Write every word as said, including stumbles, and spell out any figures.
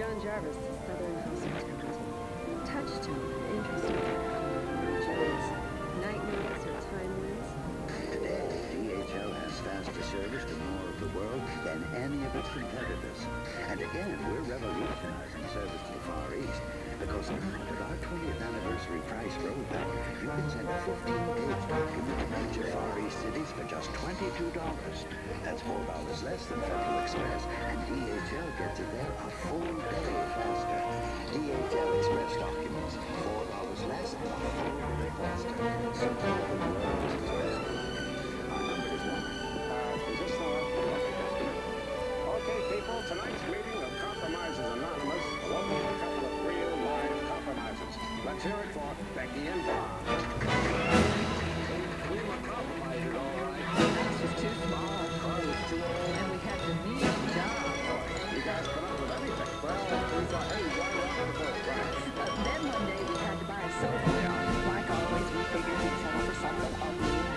John Jarvis, Southern Household Secretary, touched him with an interesting fact. Jones, night notice or time limits? Today, D H L has faster service to more of the world than any of its competitors. And again, we're revolutionizing service to the Far East, because with our twentieth anniversary price roadmap, you can send a fifteen-page document to major Far East cities for just twenty-two dollars. That's four dollars less than Federal Express, and D H L gets it there a full day faster. D H L Express documents, four dollars less, and a full day faster. So keep the world's express. Our number is one. Uh, is this the one for the customer? Okay, people, tonight's meeting of Compromises Anonymous, along with a couple of real live compromises. Let's hear it for Becky and Bob. But then one day we had to buy a sofa. Like always, we figured we'd settle for something ugly.